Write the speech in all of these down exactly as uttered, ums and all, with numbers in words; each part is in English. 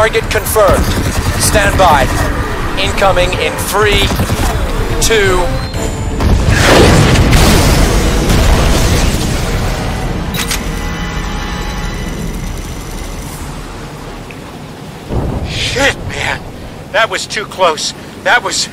Target confirmed. Stand by. Incoming in three, two. Shit, man. That was too close. That was...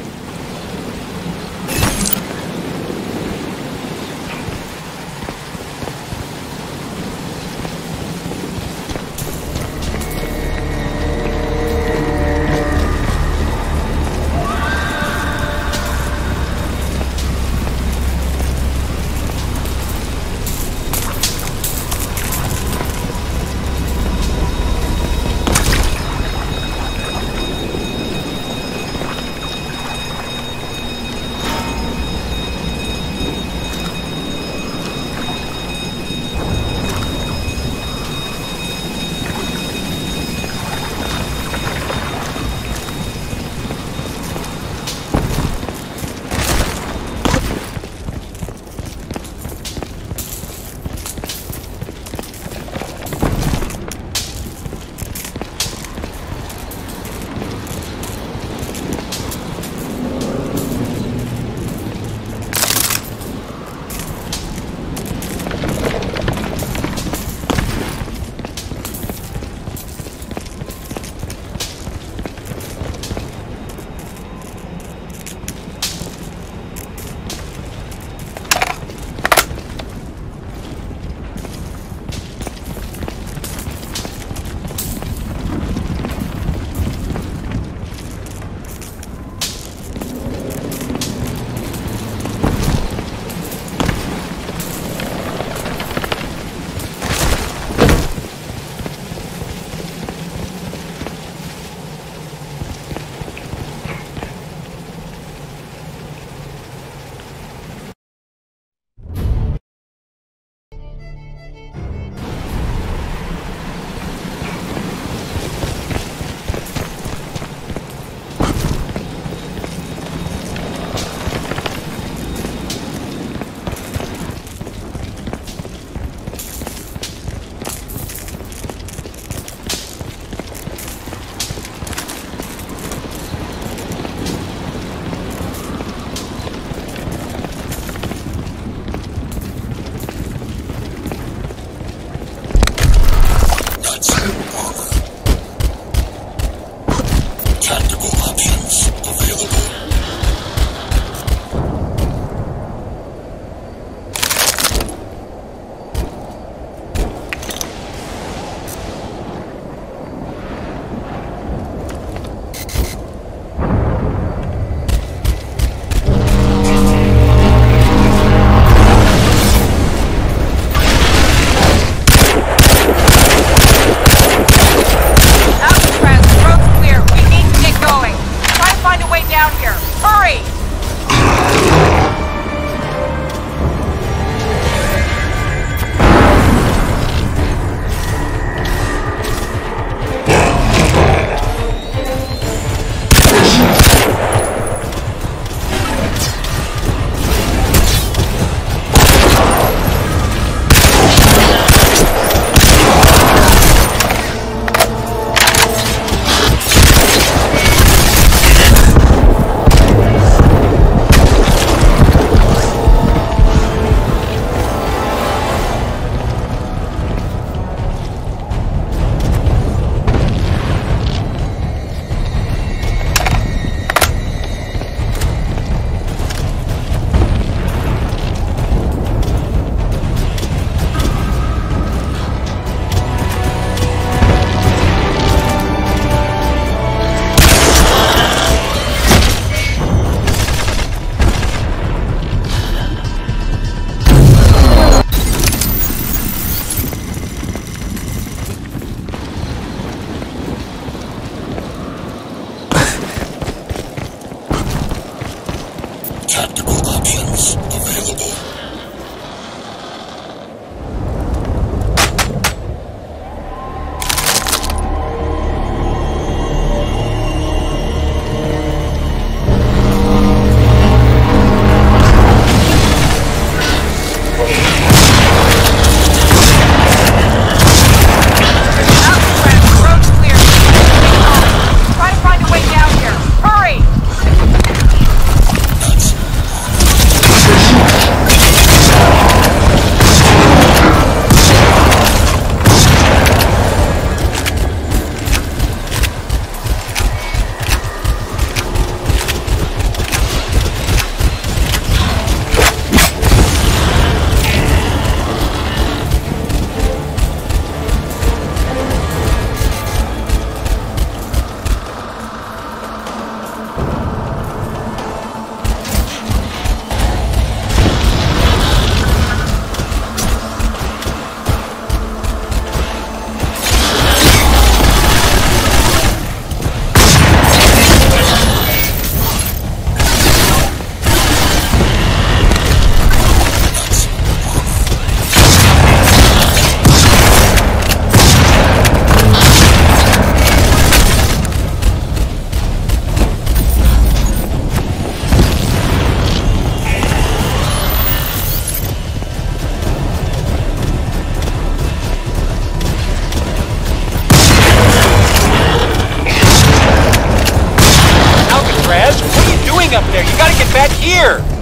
it back here!